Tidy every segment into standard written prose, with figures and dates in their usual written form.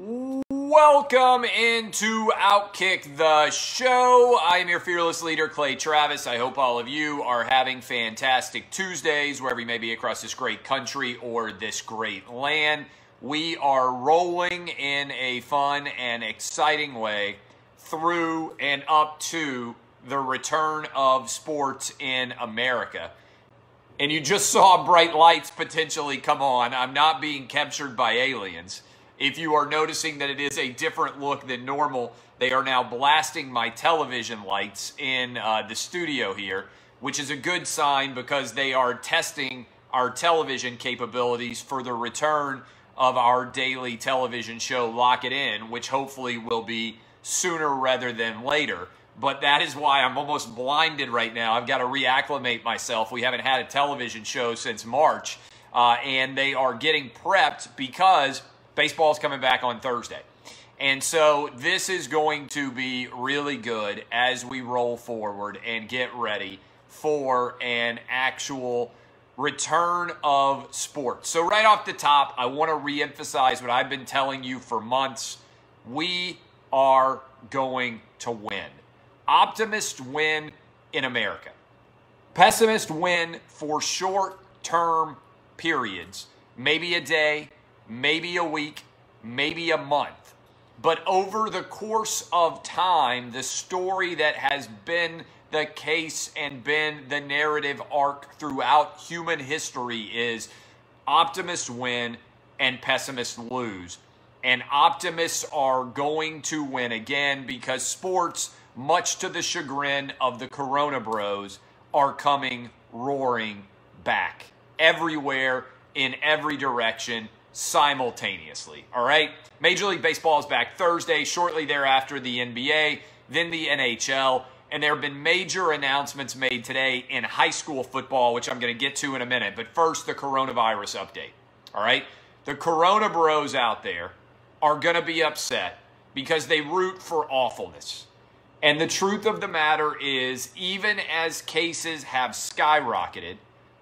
Welcome into OutKick the show. I am your fearless leader, Clay Travis. I hope all of you are having fantastic Tuesdays, wherever you may be across this great country or this great land. We are rolling in a fun and exciting way through and up to the return of sports in America. And you just saw bright lights potentially come on. I'm not being captured by aliens. If you are noticing that it is a different look than normal, they are now blasting my television lights in the studio here, which is a good sign because they are testing our television capabilities for the return of our daily television show, Lock It In, which hopefully will be sooner rather than later. But that is why I'm almost blinded right now. I've got to reacclimate myself. We haven't had a television show since March, and they are getting prepped because baseball's coming back on Thursday. And so this is going to be really good as we roll forward and get ready for an actual return of sports. So right off the top, I want to reemphasize what I've been telling you for months. We are going to win. Optimists win in America. Pessimists win for short-term periods, maybe a day, maybe a week, maybe a month. But over the course of time, the story that has been the case and been the narrative arc throughout human history is optimists win and pessimists lose. And optimists are going to win again because sports, much to the chagrin of the Corona Bros, are coming roaring back everywhere in every direction simultaneously, all right? Major League Baseball is back Thursday, shortly thereafter the NBA, then the NHL, and there have been major announcements made today in high school football, which I'm going to get to in a minute, but first, the coronavirus update, all right? The Corona Bros out there are going to be upset because they root for awfulness. And the truth of the matter is, even as cases have skyrocketed,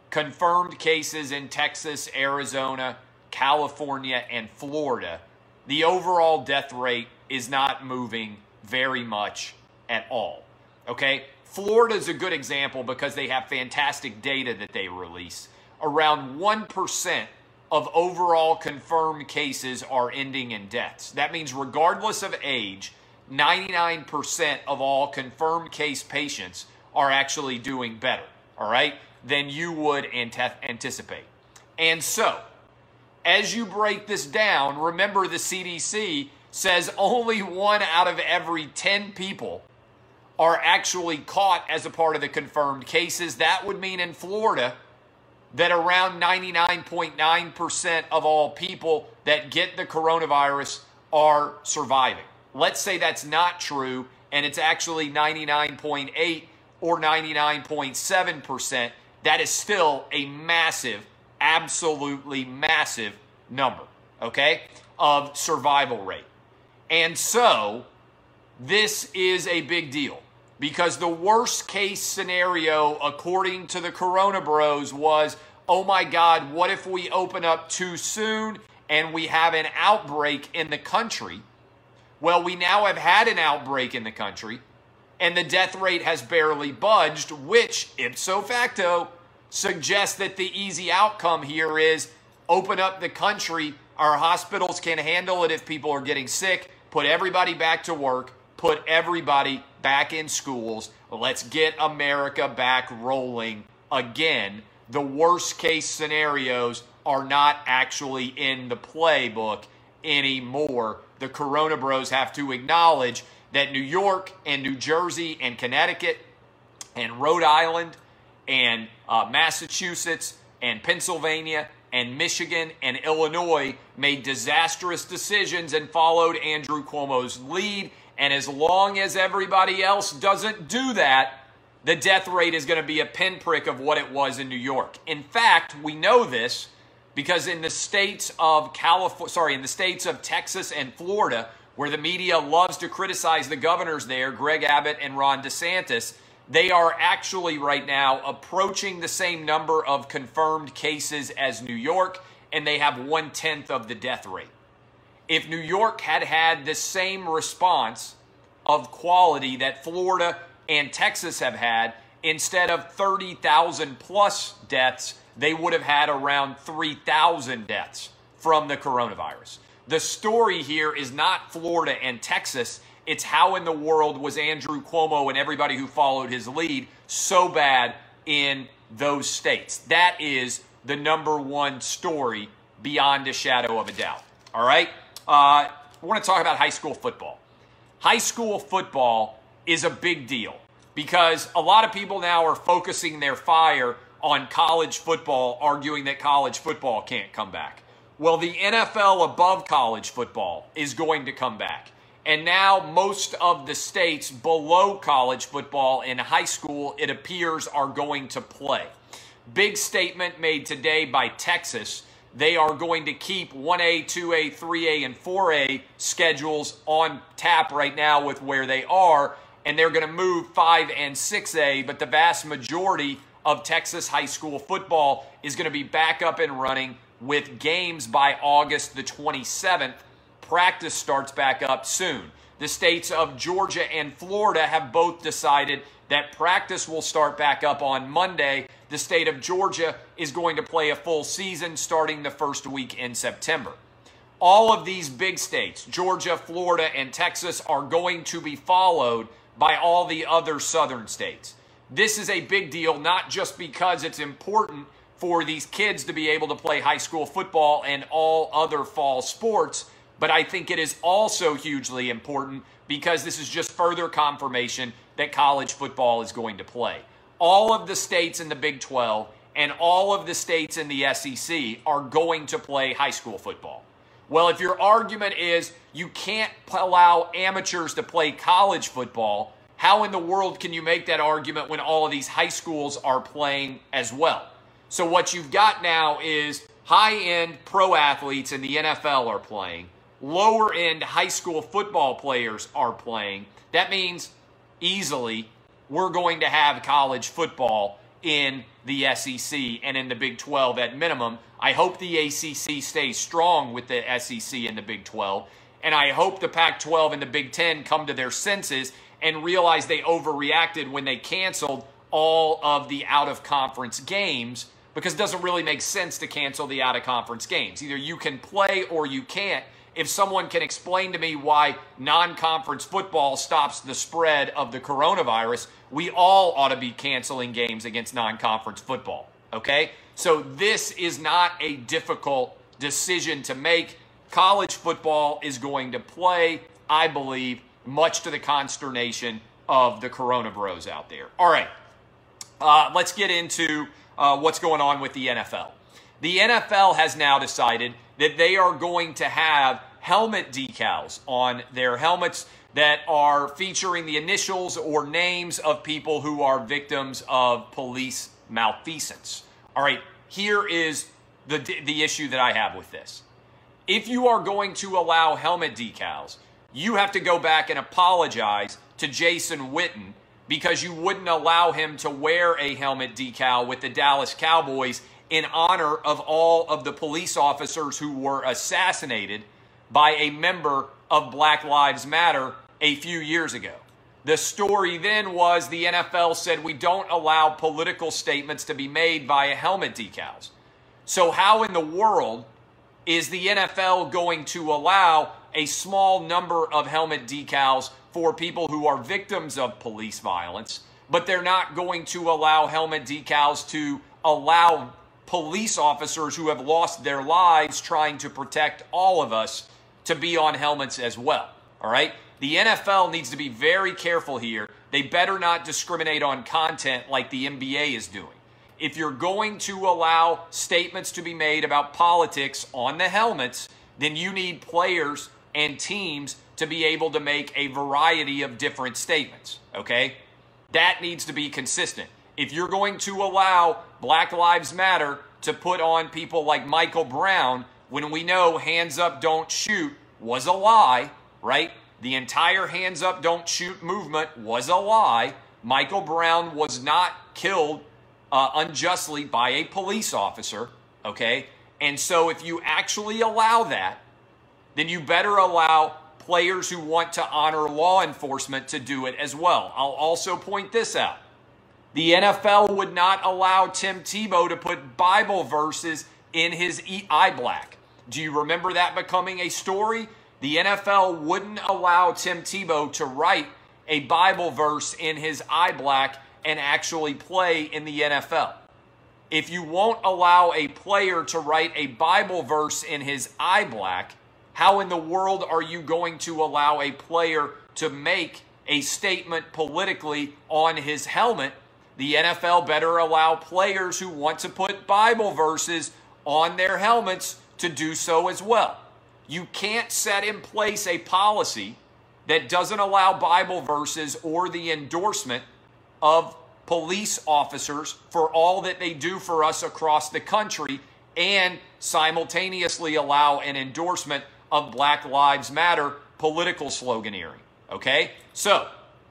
confirmed cases in Texas, Arizona, California, and Florida, the overall death rate is not moving very much at all, okay? Florida's a good example because they have fantastic data that they release. Around 1% of overall confirmed cases are ending in deaths. That means regardless of age, 99% of all confirmed case patients are actually doing better, all right, than you would anticipate. And so, as you break this down, remember the CDC says only 1 out of every 10 people are actually caught as a part of the confirmed cases. That would mean in Florida that around 99.9% of all people that get the coronavirus are surviving. Let's say that's not true, and it's actually 99.8 or 99.7%. That is still a massive, absolutely massive number, okay, of survival rate. And so this is a big deal because the worst case scenario, according to the Corona Bros, was, oh my God, what if we open up too soon and we have an outbreak in the country? Well, we now have had an outbreak in the country, and the death rate has barely budged, which, ipso facto, suggests that the easy outcome here is open up the country. Our hospitals can handle it if people are getting sick. Put everybody back to work. Put everybody back in schools. Let's get America back rolling again. The worst-case scenarios are not actually in the playbook anymore. The Corona Bros have to acknowledge that New York and New Jersey and Connecticut and Rhode Island and Massachusetts and Pennsylvania and Michigan and Illinois made disastrous decisions and followed Andrew Cuomo's lead. And as long as everybody else doesn't do that, the death rate is going to be a pinprick of what it was in New York. In fact, we know this, because in the states of Texas and Florida, where the media loves to criticize the governors there, Greg Abbott and Ron DeSantis, they are actually right now approaching the same number of confirmed cases as New York, and they have 1/10 of the death rate. if New York had had the same response of quality that Florida and Texas have had, instead of 30,000 plus deaths, they would have had around 3,000 deaths from the coronavirus. The story here is not Florida and Texas. It's how in the world was Andrew Cuomo and everybody who followed his lead so bad in those states. That is the number one story beyond a shadow of a doubt. All right? I want to talk about high school football. High school football is a big deal because a lot of people now are focusing their fire on college football, arguing that college football can't come back. Well, the NFL above college football is going to come back. And now most of the states below college football in high school, it appears, are going to play. Big statement made today by Texas. They are going to keep 1A, 2A, 3A, and 4A schedules on tap right now with where they are, and they're going to move 5 and 6A, but the vast majority of Texas high school football is going to be back up and running with games by August the 27th. Practice starts back up soon. The states of Georgia and Florida have both decided that practice will start back up on Monday. The state of Georgia is going to play a full season starting the first week in September. All of these big states, Georgia, Florida, and Texas, are going to be followed by all the other southern states. This is a big deal, not just because it's important for these kids to be able to play high school football and all other fall sports, but I think it is also hugely important because this is just further confirmation that college football is going to play. All of the states in the Big 12 and all of the states in the SEC are going to play high school football. Well, if your argument is you can't allow amateurs to play college football, how in the world can you make that argument when all of these high schools are playing as well? So what you've got now is high-end pro athletes in the NFL are playing. Lower-end high school football players are playing. That means easily we're going to have college football in the SEC and in the Big 12 at minimum. I hope the ACC stays strong with the SEC and the Big 12, and I hope the Pac-12 and the Big Ten come to their senses and realize they overreacted when they canceled all of the out-of-conference games, because it doesn't really make sense to cancel the out-of-conference games. Either you can play or you can't. If someone can explain to me why non-conference football stops the spread of the coronavirus, we all ought to be canceling games against non-conference football, okay? So this is not a difficult decision to make. College football is going to play, I believe, much to the consternation of the Corona Bros out there. All right, let's get into what's going on with the NFL. The NFL has now decided that they are going to have helmet decals on their helmets that are featuring the initials or names of people who are victims of police malfeasance. All right, here is the issue that I have with this. If you are going to allow helmet decals, you have to go back and apologize to Jason Witten because you wouldn't allow him to wear a helmet decal with the Dallas Cowboys in honor of all of the police officers who were assassinated by a member of Black Lives Matter a few years ago. The story then was the NFL said we don't allow political statements to be made via helmet decals. So how in the world is the NFL going to allow a small number of helmet decals for people who are victims of police violence, but they're not going to allow helmet decals to allow police officers who have lost their lives trying to protect all of us to be on helmets as well, all right? The NFL needs to be very careful here. They better not discriminate on content like the NBA is doing. If you're going to allow statements to be made about politics on the helmets, then you need players and teams to be able to make a variety of different statements, okay? That needs to be consistent. If you're going to allow Black Lives Matter to put on people like Michael Brown, when we know hands up, don't shoot was a lie, right? The entire hands up, don't shoot movement was a lie. Michael Brown was not killed unjustly by a police officer, okay? And so if you actually allow that, then you better allow players who want to honor law enforcement to do it as well. I'll also point this out. The NFL would not allow Tim Tebow to put Bible verses in his eye black. Do you remember that becoming a story? The NFL wouldn't allow Tim Tebow to write a Bible verse in his eye black and actually play in the NFL. If you won't allow a player to write a Bible verse in his eye black, how in the world are you going to allow a player to make a statement politically on his helmet? The NFL better allow players who want to put Bible verses on their helmets to do so as well. You can't set in place a policy that doesn't allow Bible verses or the endorsement of police officers for all that they do for us across the country and simultaneously allow an endorsement of Black Lives Matter political sloganeering, okay? So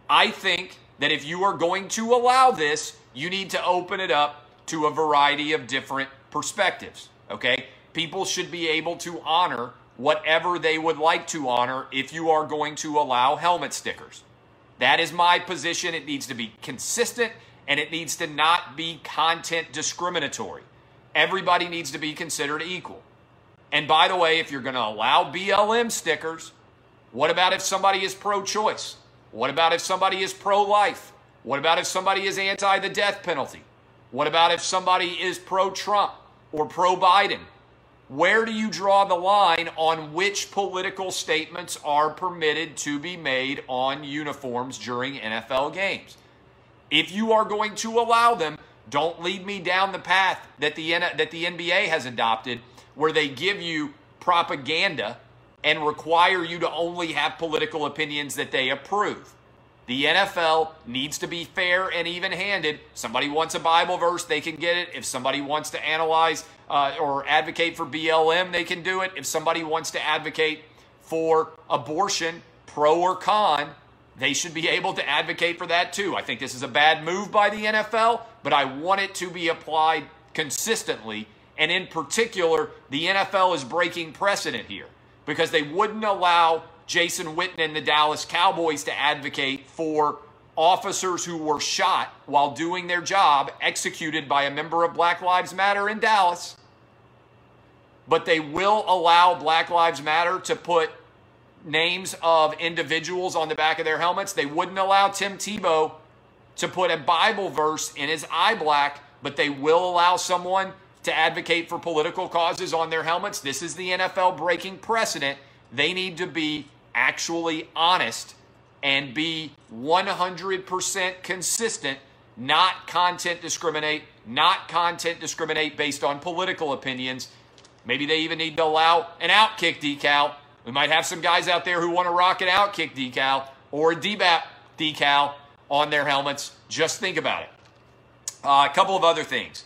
I think that if you are going to allow this, you need to open it up to a variety of different perspectives, okay? People should be able to honor whatever they would like to honor if you are going to allow helmet stickers. That is my position. It needs to be consistent, and it needs to not be content discriminatory. Everybody needs to be considered equal. And by the way, if you're going to allow BLM stickers, what about if somebody is pro-choice? What about if somebody is pro-life? What about if somebody is anti the death penalty? What about if somebody is pro-Trump or pro-Biden? Where do you draw the line on which political statements are permitted to be made on uniforms during NFL games? If you are going to allow them, don't lead me down the path that the NBA has adopted where they give you propaganda and require you to only have political opinions that they approve. The NFL needs to be fair and even-handed. Somebody wants a Bible verse, they can get it. If somebody wants to analyze or advocate for BLM, they can do it. If somebody wants to advocate for abortion, pro or con, they should be able to advocate for that too. I think this is a bad move by the NFL, but I want it to be applied consistently. And in particular, the NFL is breaking precedent here because they wouldn't allow Jason Witten and the Dallas Cowboys to advocate for officers who were shot while doing their job, executed by a member of Black Lives Matter in Dallas. But they will allow Black Lives Matter to put names of individuals on the back of their helmets. They wouldn't allow Tim Tebow to put a Bible verse in his eye black, but they will allow someone to advocate for political causes on their helmets. This is the NFL breaking precedent. They need to be actually honest and be 100% consistent, not content discriminate based on political opinions. Maybe they even need to allow an OutKick decal. We might have some guys out there who want to rock an OutKick decal or a DBAP decal on their helmets. Just think about it. A couple of other things.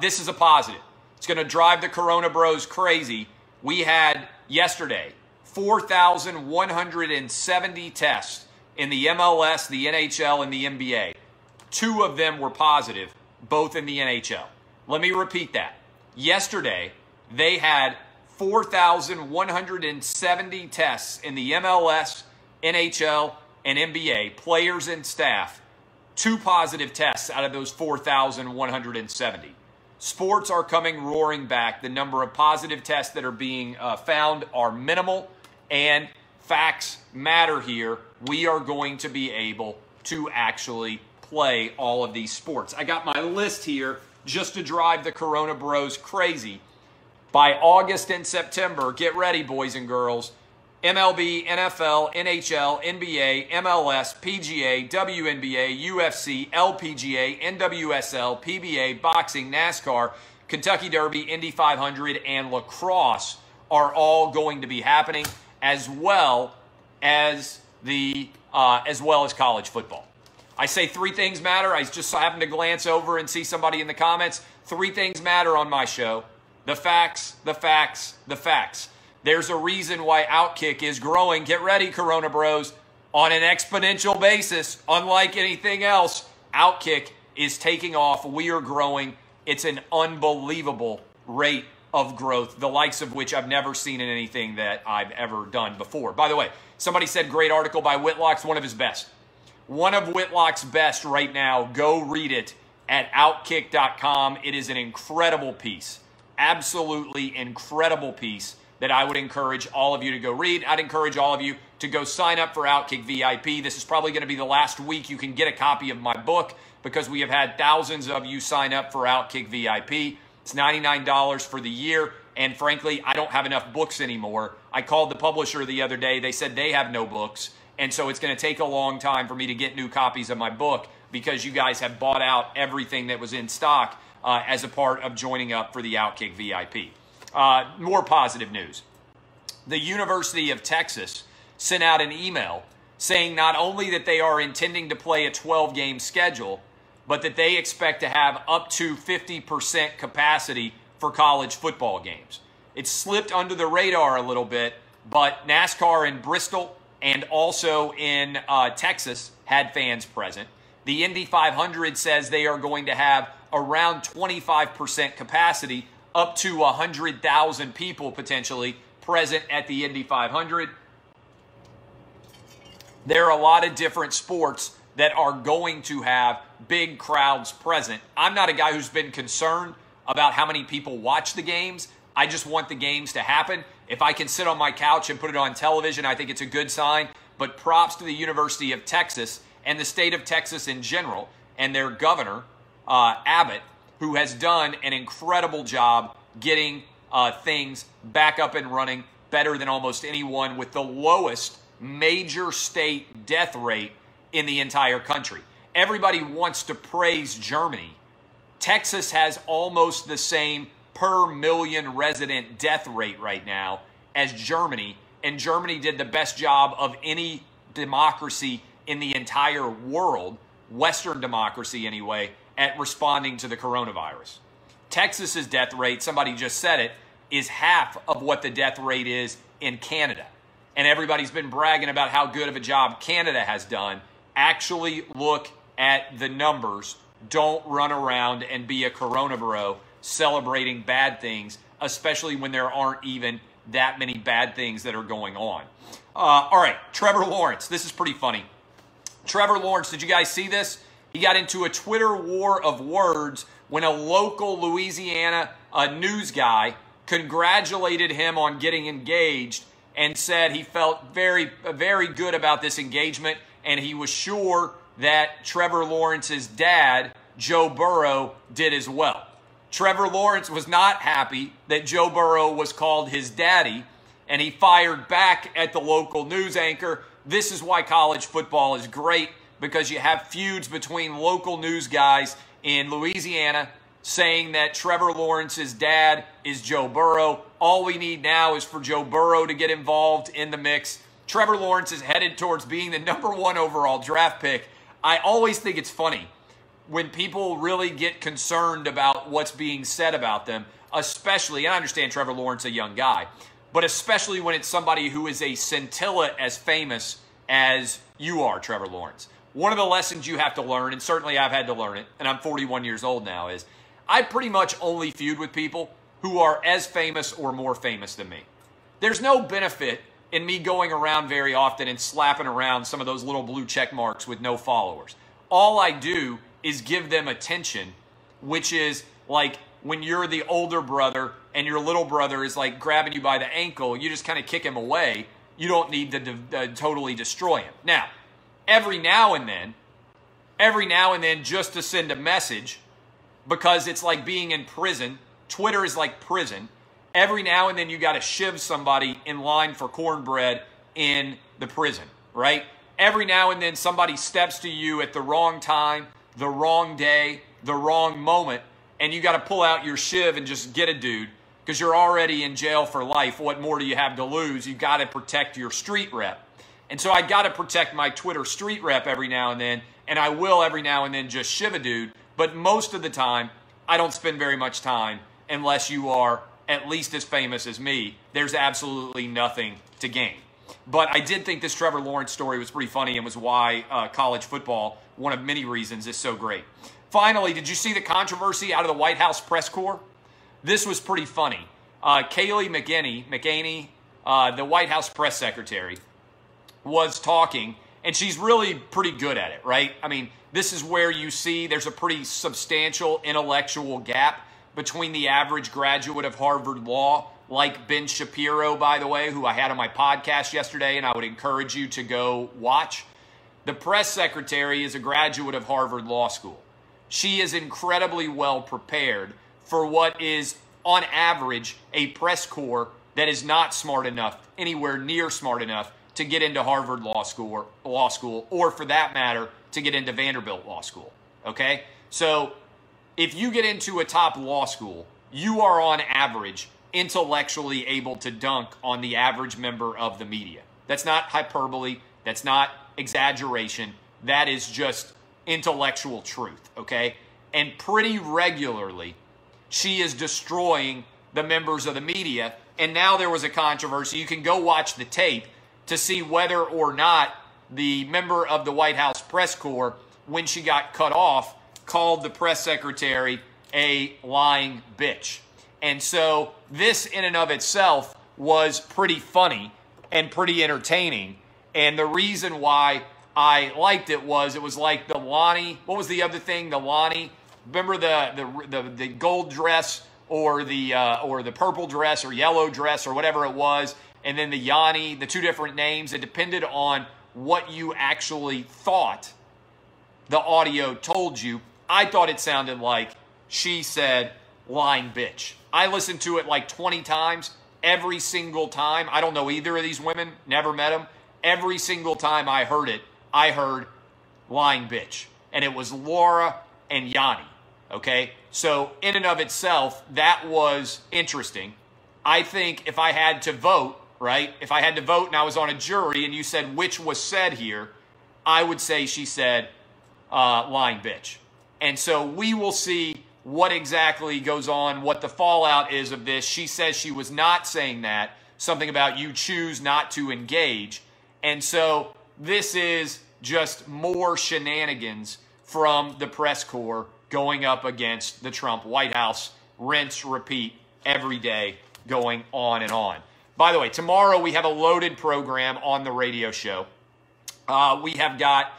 This is a positive. It's going to drive the Corona Bros crazy. We had yesterday 4,170 tests in the MLS, the NHL, and the NBA. Two of them were positive, both in the NHL. Let me repeat that. Yesterday, they had 4,170 tests in the MLS, NHL, and NBA, players and staff. Two positive tests out of those 4,170. Sports are coming roaring back. The number of positive tests that are being found are minimal, and facts matter here. We are going to be able to actually play all of these sports. I got my list here just to drive the Corona Bros crazy. By August and September, get ready, boys and girls. MLB, NFL, NHL, NBA, MLS, PGA, WNBA, UFC, LPGA, NWSL, PBA, boxing, NASCAR, Kentucky Derby, Indy 500, and lacrosse are all going to be happening, as well as college football. I say three things matter. I just happened to glance over and see somebody in the comments. Three things matter on my show. The facts, the facts, the facts. There's a reason why OutKick is growing. Get ready, Corona Bros. On an exponential basis, unlike anything else, OutKick is taking off. We are growing. It's an unbelievable rate of growth, the likes of which I've never seen in anything that I've ever done before. By the way, somebody said great article by Whitlock's, one of his best. One of Whitlock's best right now. Go read it at outkick.com. It is an incredible piece, absolutely incredible piece that I would encourage all of you to go read. I'd encourage all of you to go sign up for OutKick VIP. This is probably going to be the last week you can get a copy of my book because we have had thousands of you sign up for OutKick VIP. It's $99 for the year, and frankly, I don't have enough books anymore. I called the publisher the other day. They said they have no books, and so it's going to take a long time for me to get new copies of my book because you guys have bought out everything that was in stock as a part of joining up for the OutKick VIP. More positive news. The University of Texas sent out an email saying not only that they are intending to play a 12-game schedule, but that they expect to have up to 50% capacity for college football games. It slipped under the radar a little bit, but NASCAR in Bristol and also in Texas had fans present. The Indy 500 says they are going to have around 25% capacity, up to 100,000 people potentially present at the Indy 500. There are a lot of different sports that are going to have big crowds present. I'm not a guy who's been concerned about how many people watch the games. I just want the games to happen. If I can sit on my couch and put it on television, I think it's a good sign. But props to the University of Texas and the state of Texas in general and their governor, Abbott, who has done an incredible job getting things back up and running better than almost anyone, with the lowest major state death rate in the entire country. Everybody wants to praise Germany. Texas has almost the same per million resident death rate right now as Germany, and Germany did the best job of any democracy in the entire world, Western democracy anyway, at responding to the coronavirus. Texas's death rate, somebody just said it, is half of what the death rate is in Canada. And everybody's been bragging about how good of a job Canada has done. Actually look at the numbers. Don't run around and be a Corona Bro celebrating bad things, especially when there aren't even that many bad things that are going on. All right, Trevor Lawrence. This is pretty funny. Trevor Lawrence, did you guys see this? He got into a Twitter war of words when a local Louisiana news guy congratulated him on getting engaged and said he felt very, very good about this engagement, and he was sure that Trevor Lawrence's dad, Joe Burrow, did as well. Trevor Lawrence was not happy that Joe Burrow was called his daddy, and he fired back at the local news anchor. This is why college football is great, because you have feuds between local news guys in Louisiana saying that Trevor Lawrence's dad is Joe Burrow. All we need now is for Joe Burrow to get involved in the mix. Trevor Lawrence is headed towards being the #1 overall draft pick. I always think it's funny when people really get concerned about what's being said about them, especially, and I understand Trevor Lawrence, a young guy, but especially when it's somebody who is a scintilla as famous as you are, Trevor Lawrence. One of the lessons you have to learn, and certainly I've had to learn it, and I'm 41 years old now, is I pretty much only feud with people who are as famous or more famous than me. There's no benefit in me going around very often and slapping around some of those little blue check marks with no followers. All I do is give them attention, which is like when you're the older brother and your little brother is like grabbing you by the ankle, you just kind of kick him away. You don't need to totally destroy him. Now, every now and then just to send a message, because it's like being in prison. Twitter is like prison. Every now and then you got to shiv somebody in line for cornbread in the prison, right? Every now and then somebody steps to you at the wrong time, the wrong day, the wrong moment, and you got to pull out your shiv and just get a dude because you're already in jail for life. What more do you have to lose? You got to protect your street rep. And so I got to protect my Twitter street rep every now and then, and I will every now and then just shiv a dude, but most of the time I don't spend very much time unless you are at least as famous as me. There's absolutely nothing to gain. But I did think this Trevor Lawrence story was pretty funny and was why college football, one of many reasons, is so great. Finally, did you see the controversy out of the White House press corps? This was pretty funny. Kayleigh McEnany, the White House press secretary, was talking, and she's really pretty good at it, right? I mean, this is where you see there's a pretty substantial intellectual gap between the average graduate of Harvard Law, like Ben Shapiro, by the way, who I had on my podcast yesterday, and I would encourage you to go watch. The press secretary is a graduate of Harvard Law School. She is incredibly well prepared for what is, on average, a press corps that is not smart enough, anywhere near smart enough, to get into Harvard Law School, or for that matter, to get into Vanderbilt Law School, okay? So if you get into a top law school, you are on average intellectually able to dunk on the average member of the media. That's not hyperbole. That's not exaggeration. That is just intellectual truth, okay? And pretty regularly, she is destroying the members of the media. And now there was a controversy. You can go watch the tape to see whether or not the member of the White House press corps, when she got cut off, called the press secretary a lying bitch. And so this in and of itself was pretty funny and pretty entertaining. And the reason why I liked it was like the Lonnie, what was the other thing? The Lonnie, remember the gold dress or the purple dress or yellow dress or whatever it was. And then the Yanni, the two different names, it depended on what you actually thought the audio told you. I thought it sounded like she said, lying bitch. I listened to it like 20 times, every single time. I don't know either of these women, never met them. Every single time I heard it, I heard lying bitch. And it was Laura and Yanni, okay? So in and of itself, that was interesting. I think if I had to vote, right? If I had to vote and I was on a jury and you said which was said here, I would say she said lying bitch. And so we will see what exactly goes on, what the fallout is of this. She says she was not saying that, something about you choose not to engage. And so this is just more shenanigans from the press corps going up against the Trump White House. Rinse, repeat, every day going on and on. By the way, tomorrow we have a loaded program on the radio show. We have got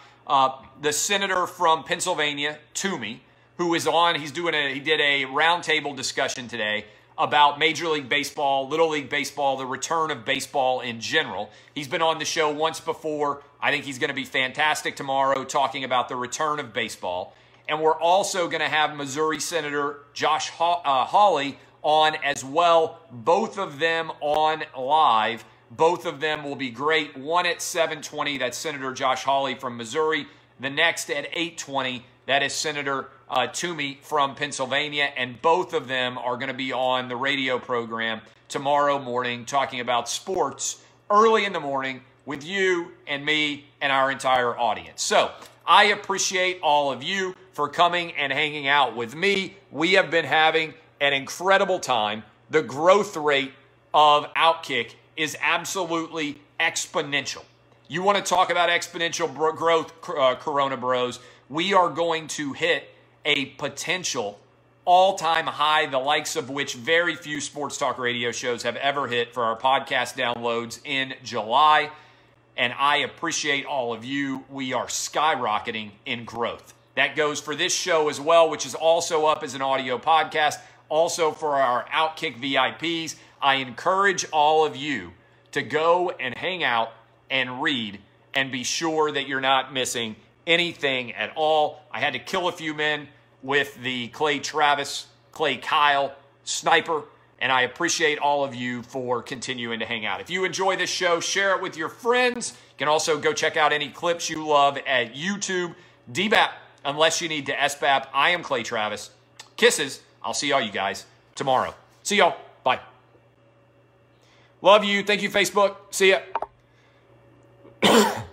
the senator from Pennsylvania, Toomey, who is on. He did a roundtable discussion today about Major League Baseball, Little League Baseball, the return of baseball in general. He's been on the show once before. I think he's going to be fantastic tomorrow talking about the return of baseball. And we're also going to have Missouri Senator Josh Hawley on as well, both of them on live. Both of them will be great. One at 7:20, that's Senator Josh Hawley from Missouri. The next at 8:20, that is Senator Toomey from Pennsylvania. And both of them are going to be on the radio program tomorrow morning talking about sports early in the morning with you and me and our entire audience. So I appreciate all of you for coming and hanging out with me. We have been having an incredible time. The growth rate of OutKick is absolutely exponential. You want to talk about exponential growth, Corona Bros. We are going to hit a potential all-time high, the likes of which very few sports talk radio shows have ever hit for our podcast downloads in July. And I appreciate all of you. We are skyrocketing in growth. That goes for this show as well, which is also up as an audio podcast. Also for our OutKick VIPs, I encourage all of you to go and hang out and read and be sure that you're not missing anything at all. I had to kill a few men with the Clay Travis, Clay Kyle sniper, and I appreciate all of you for continuing to hang out. If you enjoy this show, share it with your friends. You can also go check out any clips you love at YouTube. DBAP, unless you need to SBAP. I am Clay Travis. Kisses. I'll see all you guys tomorrow. See y'all. Bye. Love you. Thank you, Facebook. See ya.